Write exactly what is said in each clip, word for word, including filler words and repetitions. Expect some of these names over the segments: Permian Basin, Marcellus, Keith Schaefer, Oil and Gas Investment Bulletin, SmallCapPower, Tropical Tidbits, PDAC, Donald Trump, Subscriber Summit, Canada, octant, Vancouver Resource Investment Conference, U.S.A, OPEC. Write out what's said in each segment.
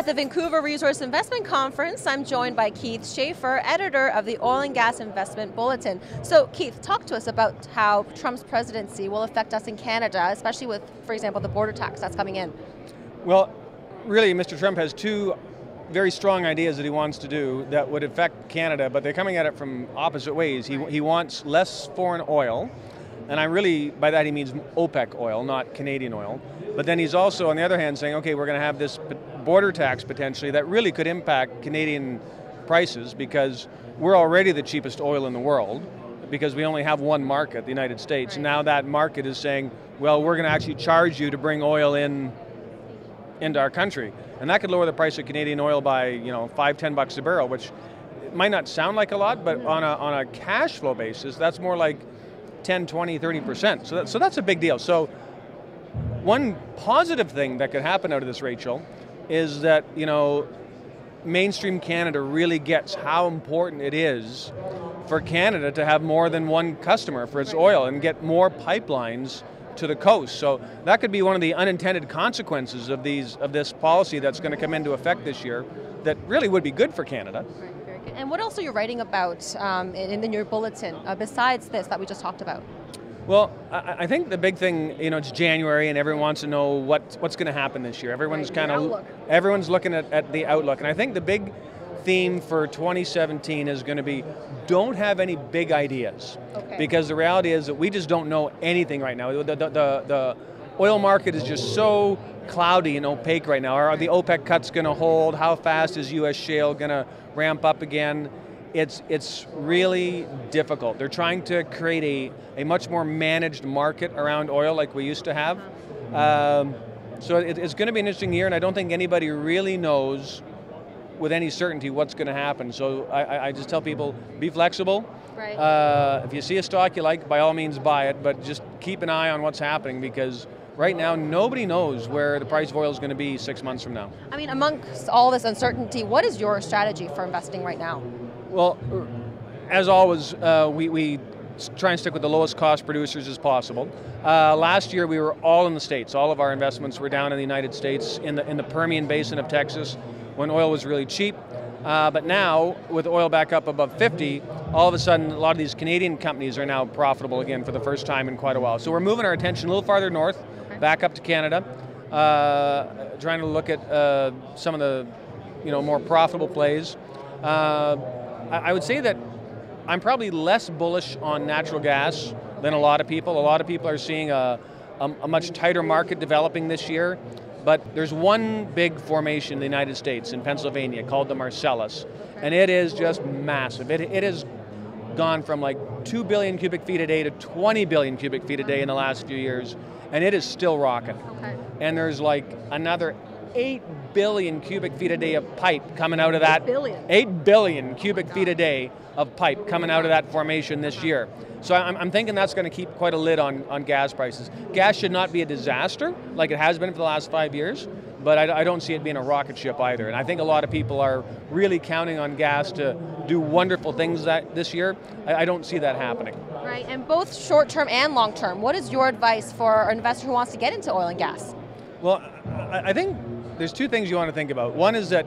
At the Vancouver Resource Investment Conference, I'm joined by Keith Schaefer, editor of the Oil and Gas Investment Bulletin. So Keith, talk to us about how Trump's presidency will affect us in Canada, especially with, for example, the border tax that's coming in. Well, really, Mister Trump has two very strong ideas that he wants to do that would affect Canada, but they're coming at it from opposite ways. He, he wants less foreign oil, and I really, by that he means OPEC oil, not Canadian oil. But then he's also, on the other hand, saying, okay, we're going to have this border tax potentially that really could impact Canadian prices because we're already the cheapest oil in the world because we only have one market, the United States. Right. Now that market is saying, well, we're going to actually charge you to bring oil in into our country. And that could lower the price of Canadian oil by, you know, five, ten bucks a barrel, which might not sound like a lot, but on a, on a cash flow basis, that's more like ten, twenty, thirty percent. So, that, so that's a big deal. So one positive thing that could happen out of this, Rachel, is that, you know, mainstream Canada really gets how important it is for Canada to have more than one customer for its oil and get more pipelines to the coast. So that could be one of the unintended consequences of these of this policy that's going to come into effect this year that really would be good for Canada. Right, very good. And what else are you writing about um, in, in your bulletin uh, besides this that we just talked about? Well, I, I think the big thing, you know, it's January and everyone wants to know what what's going to happen this year. Everyone's right, kind of everyone's looking at, at the outlook. And I think the big theme for twenty seventeen is going to be don't have any big ideas. Okay. Because the reality is that we just don't know anything right now. The, the, the, the oil market is just so cloudy and opaque right now. Are the OPEC cuts going to hold? How fast is U S shale going to ramp up again? It's, it's really difficult. They're trying to create a, a much more managed market around oil like we used to have. Um, so it, it's going to be an interesting year, and I don't think anybody really knows with any certainty what's going to happen. So I, I just tell people, be flexible. Right. Uh, if you see a stock you like, by all means buy it, but just keep an eye on what's happening because right now nobody knows where the price of oil is going to be six months from now. I mean, amongst all this uncertainty, what is your strategy for investing right now? Well, as always, uh, we, we try and stick with the lowest cost producers as possible. Uh, last year we were all in the States. All of our investments were down in the United States in the, in the Permian Basin of Texas, when oil was really cheap. Uh, but now, with oil back up above fifty, all of a sudden a lot of these Canadian companies are now profitable again for the first time in quite a while. So we're moving our attention a little farther north, back up to Canada, uh, trying to look at uh, some of the you know, more profitable plays. Uh, I, I would say that I'm probably less bullish on natural gas than a lot of people. A lot of people are seeing a, a, a much tighter market developing this year. But there's one big formation in the United States, in Pennsylvania, called the Marcellus. And it is just massive. It, it has gone from like two billion cubic feet a day to twenty billion cubic feet a day in the last few years. And it is still rocking. Okay. And there's like another eight billion cubic feet a day of pipe coming out of that. eight billion? eight billion cubic feet a day of pipe coming out of that formation this year. So I'm, I'm thinking that's going to keep quite a lid on, on gas prices. Gas should not be a disaster like it has been for the last five years, but I, I don't see it being a rocket ship either. And I think a lot of people are really counting on gas to do wonderful things that this year. I, I don't see that happening. Right, and both short-term and long-term, what is your advice for an investor who wants to get into oil and gas? Well, I, I think there's two things you want to think about. One is that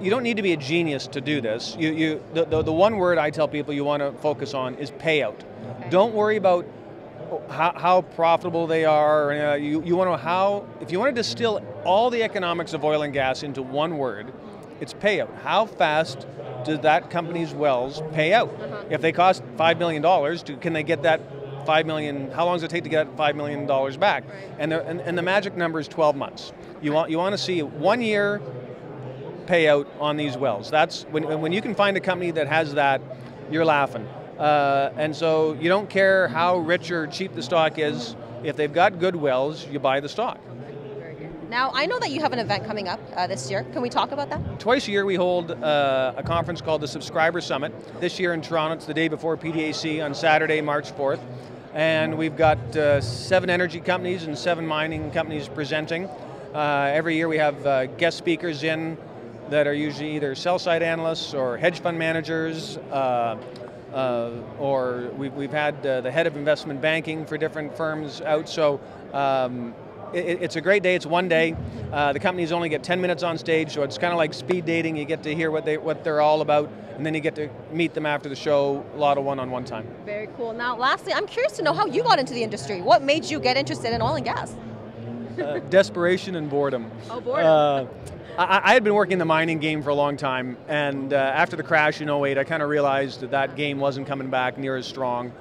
you don't need to be a genius to do this. You, you, the, the, the one word I tell people you want to focus on is payout. Okay. Don't worry about how, how profitable they are. Uh, you, you want to how, if you want to distill all the economics of oil and gas into one word, it's payout. How fast does that company's wells pay out? Uh-huh. If they cost five million dollars, do, can they get that five million dollars, how long does it take to get five million dollars back? Right. And, the, and, and the magic number is twelve months. You want, you want to see one year payout on these wells. That's when, when you can find a company that has that, you're laughing. Uh, and so you don't care how rich or cheap the stock is. If they've got good wells, you buy the stock. Now, I know that you have an event coming up uh, this year. Can we talk about that? Twice a year we hold uh, a conference called the Subscriber Summit. This year in Toronto, it's the day before P D A C on Saturday, March fourth. And we've got uh, seven energy companies and seven mining companies presenting. Uh, every year we have uh, guest speakers in that are usually either sell-side analysts or hedge fund managers, uh, uh, or we've, we've had uh, the head of investment banking for different firms out. So um, it, it's a great day, it's one day. Uh, the companies only get ten minutes on stage, so it's kind of like speed dating. You get to hear what, they, what they're all about, and then you get to meet them after the show, a lot of one-on-one time. Very cool. Now, lastly, I'm curious to know how you got into the industry. What made you get interested in oil and gas? Uh, desperation and boredom. Oh, boredom. Uh, I, I had been working the mining game for a long time, and uh, after the crash in oh eight, I kind of realized that that game wasn't coming back near as strong.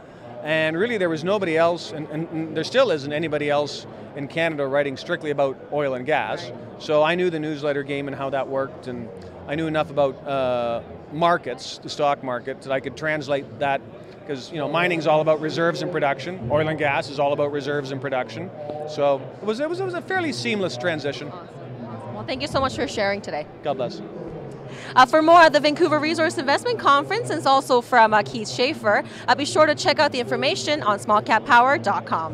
And really there was nobody else, and, and, and there still isn't anybody else in Canada writing strictly about oil and gas. Right. So I knew the newsletter game and how that worked, and I knew enough about uh, markets, the stock market, that I could translate that, because you know, mining's all about reserves and production. Oil and gas is all about reserves and production. So it was, it was, it was a fairly seamless transition. Awesome. Awesome. Well, thank you so much for sharing today. God bless. Uh, for more at the Vancouver Resource Investment Conference, and also from uh, Keith Schaefer, uh, be sure to check out the information on small cap power dot com.